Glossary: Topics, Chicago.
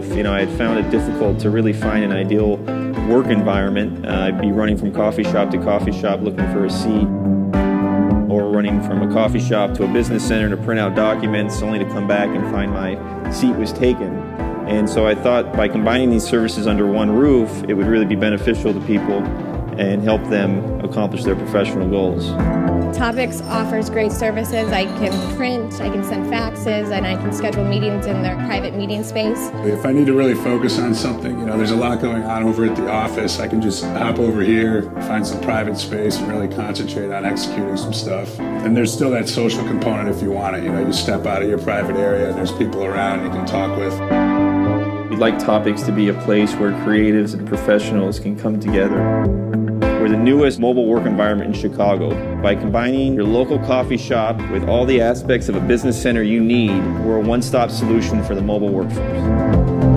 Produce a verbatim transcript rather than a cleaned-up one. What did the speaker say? myself, you know, I had found it difficult to really find an ideal work environment. Uh, I'd be running from coffee shop to coffee shop looking for a seat, or running from a coffee shop to a business center to print out documents, only to come back and find my seat was taken. And so I thought by combining these services under one roof, it would really be beneficial to people and help them accomplish their professional goals. Topics offers great services. I can print, I can send faxes, and I can schedule meetings in their private meeting space. If I need to really focus on something, you know, there's a lot going on over at the office. I can just hop over here, find some private space, and really concentrate on executing some stuff. And there's still that social component if you want it. You know, you step out of your private area, and there's people around you can talk with. We'd like Topics to be a place where creatives and professionals can come together. We're the newest mobile work environment in Chicago. By combining your local coffee shop with all the aspects of a business center you need, we're a one-stop solution for the mobile workforce.